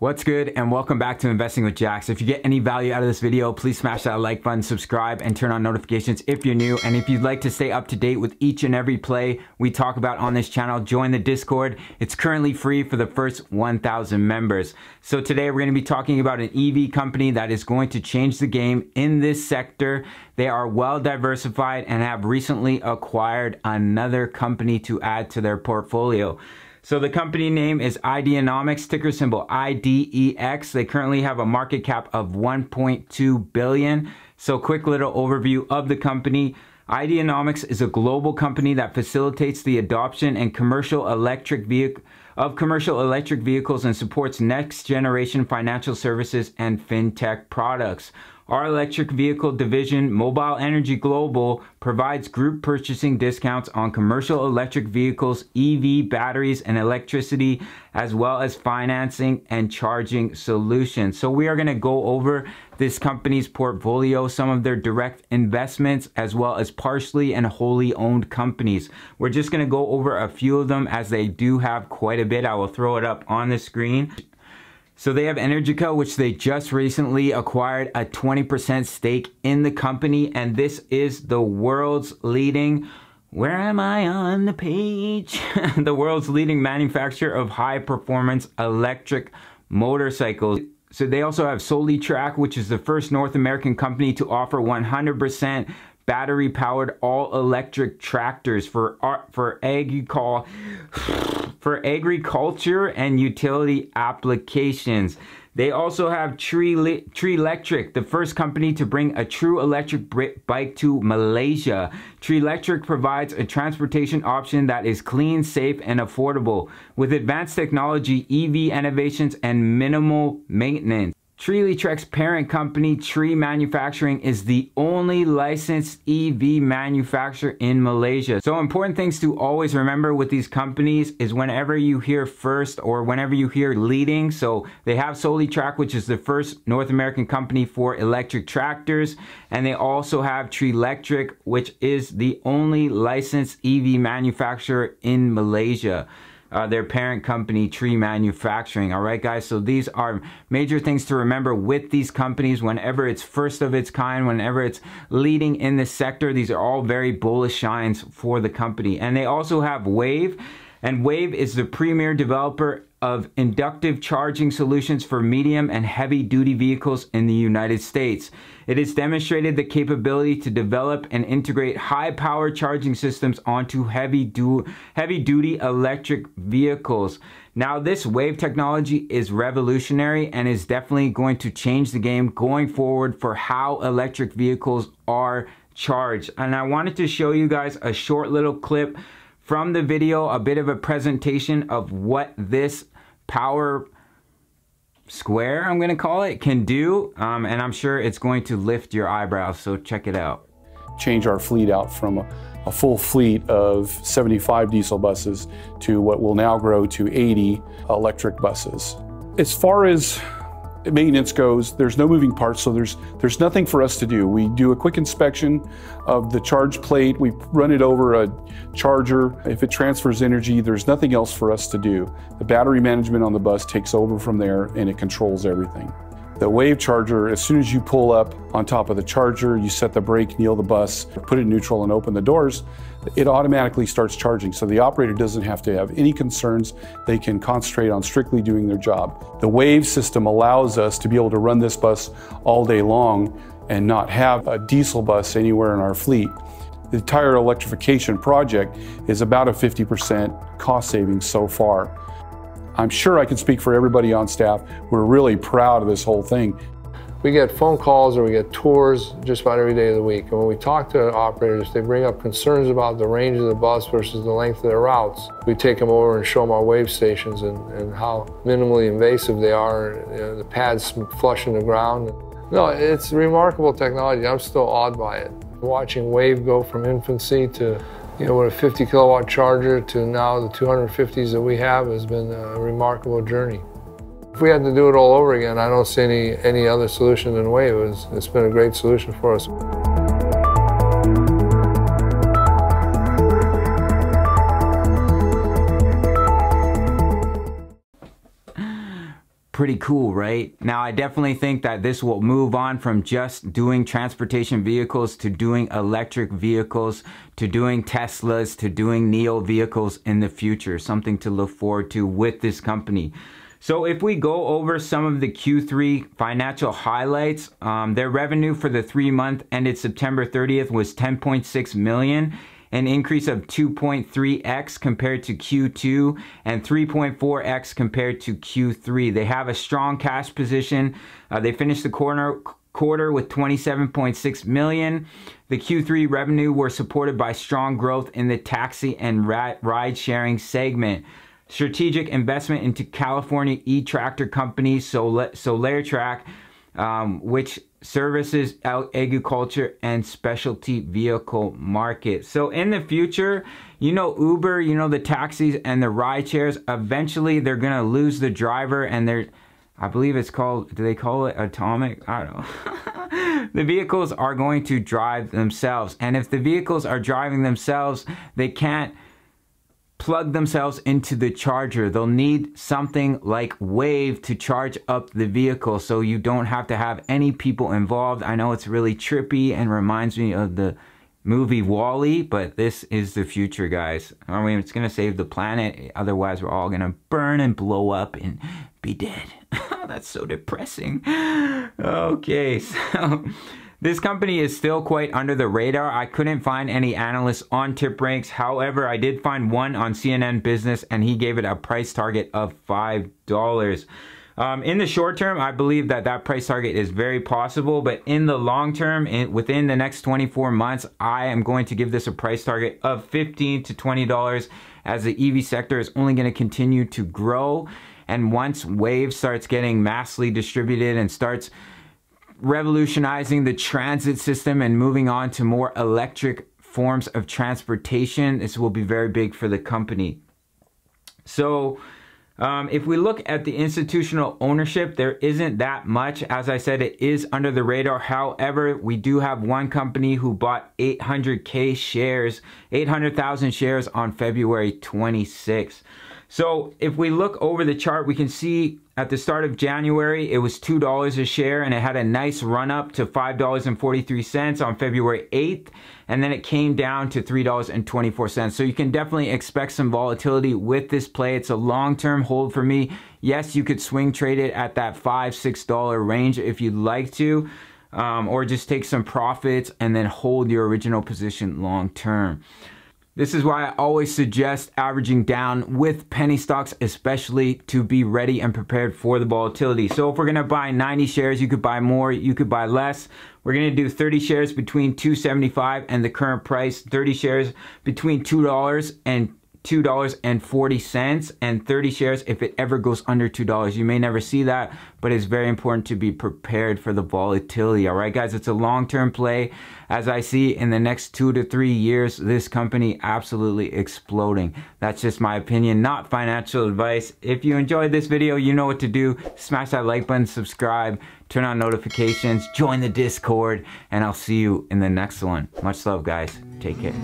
What's good, and welcome back to Investing with Jax. If you get any value out of this video, please smash that like button, subscribe, and turn on notifications if you're new. And if you'd like to stay up to date with each and every play we talk about on this channel, join the Discord. It's currently free for the first 1,000 members. So today we're going to be talking about an EV company that is going to change the game in this sector. They are well diversified and have recently acquired another company to add to their portfolio. So the company name is Ideanomics, ticker symbol IDEX. They currently have a market cap of 1.2 billion. So quick little overview of the company. Ideanomics is a global company that facilitates the adoption and commercial electric vehicles and supports next generation financial services and fintech products. Our electric vehicle division, Mobile Energy Global, provides group purchasing discounts on commercial electric vehicles, EV batteries, and electricity, as well as financing and charging solutions. So we are going to go over this company's portfolio, some of their direct investments, as well as partially and wholly owned companies. We're just going to go over a few of them as they do have quite a bit. I will throw it up on the screen. So they have Energica, which they just recently acquired a 20% stake in the company, and this is the world's leading, the world's leading manufacturer of high-performance electric motorcycles. So they also have SoliTrack, which is the first North American company to offer 100% battery-powered all-electric tractors for agriculture and utility applications. They also have Treeletrik, the first company to bring a true electric bike to Malaysia. Treeletrik provides a transportation option that is clean, safe, and affordable, with advanced technology, EV innovations, and minimal maintenance. Treeletrek's parent company, Tree Manufacturing, is the only licensed EV manufacturer in Malaysia. So important things to always remember with these companies is whenever you hear first or whenever you hear leading. So they have SoliTrack, which is the first North American company for electric tractors. And they also have Treeletrik, which is the only licensed EV manufacturer in Malaysia. Their parent company, Tree Manufacturing. All right, guys, so these are major things to remember with these companies. Whenever it's first of its kind, whenever it's leading in this sector, these are all very bullish signs for the company. And they also have Wave, and Wave is the premier developer of inductive charging solutions for medium and heavy duty vehicles in the United States. It has demonstrated the capability to develop and integrate high power charging systems onto heavy duty electric vehicles. Now, this Wave technology is revolutionary and is definitely going to change the game going forward for how electric vehicles are charged. And I wanted to show you guys a short little clip from the video, a bit of a presentation of what this power square, I'm gonna call it, can do. And I'm sure it's going to lift your eyebrows, so check it out. Change our fleet out from a full fleet of 75 diesel buses to what will now grow to 80 electric buses. As far as maintenance goes, there's no moving parts, so there's nothing for us to do. We do a quick inspection of the charge plate, we run it over a charger. If it transfers energy, there's nothing else for us to do. The battery management on the bus takes over from there and it controls everything. The Wave charger, as soon as you pull up on top of the charger, you set the brake, kneel the bus, put it in neutral and open the doors, it automatically starts charging. So the operator doesn't have to have any concerns. They can concentrate on strictly doing their job. The Wave system allows us to be able to run this bus all day long and not have a diesel bus anywhere in our fleet. The entire electrification project is about a 50% cost savings so far. I'm sure I can speak for everybody on staff. We're really proud of this whole thing. We get phone calls or we get tours just about every day of the week. And when we talk to operators, they bring up concerns about the range of the bus versus the length of their routes. We take them over and show them our Wave stations and how minimally invasive they are, and, you know, the pads flushing the ground. No, it's remarkable technology. I'm still awed by it. Watching Wave go from infancy to, you know, with a 50 kilowatt charger to now the 250s that we have has been a remarkable journey. If we had to do it all over again, I don't see any other solution than Wave. It's been a great solution for us. pretty cool, right? Now, I definitely think that this will move on from just doing transportation vehicles to doing electric vehicles, to doing Teslas, to doing Neo vehicles in the future. Something to look forward to with this company. So if we go over some of the Q3 financial highlights, their revenue for the 3 month ended September 30th was 10.6 million, an increase of 2.3x compared to Q2 and 3.4x compared to Q3. They have a strong cash position. They finished the quarter with 27.6 million. The Q3 revenue were supported by strong growth in the taxi and ride sharing segment. Strategic investment into California e-tractor company Solectrac, which services agriculture and specialty vehicle market. So in the future, you know, Uber, you know, the taxis and the ride shares, eventually they're gonna lose the driver, and they're, I believe it's called, do they call it autonomous? I don't know. The vehicles are going to drive themselves, and if the vehicles are driving themselves, they can't plug themselves into the charger. They'll need something like Wave to charge up the vehicle, so you don't have to have any people involved. I know it's really trippy and reminds me of the movie WALL-E, but this is the future, guys. I mean, it's gonna save the planet, otherwise we're all gonna burn and blow up and be dead. That's so depressing. Okay, so this company is still quite under the radar. I couldn't find any analysts on TipRanks. However, I did find one on CNN Business, and he gave it a price target of $5. In the short term, I believe that that price target is very possible, but in the long term, within the next 24 months, I am going to give this a price target of $15 to $20, as the EV sector is only going to continue to grow. And once Wave starts getting massively distributed and starts revolutionizing the transit system and moving on to more electric forms of transportation, this will be very big for the company. So if we look at the institutional ownership, there isn't that much. As I said, it is under the radar. However, we do have one company who bought 800,000 shares on February 26th. So if we look over the chart, we can see at the start of January, it was $2 a share, and it had a nice run up to $5.43 on February 8th. And then it came down to $3.24. So you can definitely expect some volatility with this play. It's a long-term hold for me. Yes, you could swing trade it at that $5, $6 range if you'd like to, or just take some profits and then hold your original position long-term. This is why I always suggest averaging down with penny stocks, especially to be ready and prepared for the volatility. So if we're gonna buy 90 shares, you could buy more, you could buy less. We're gonna do 30 shares between $2.75 and the current price, 30 shares between $2 and $2.40, and 30 shares if it ever goes under $2. You may never see that, but it's very important to be prepared for the volatility. All right, guys, it's a long-term play. As I see, in the next 2 to 3 years, this company absolutely exploding. That's just my opinion, not financial advice. If you enjoyed this video, you know what to do. Smash that like button, subscribe, turn on notifications, join the Discord, and I'll see you in the next one. Much love, guys. Take care.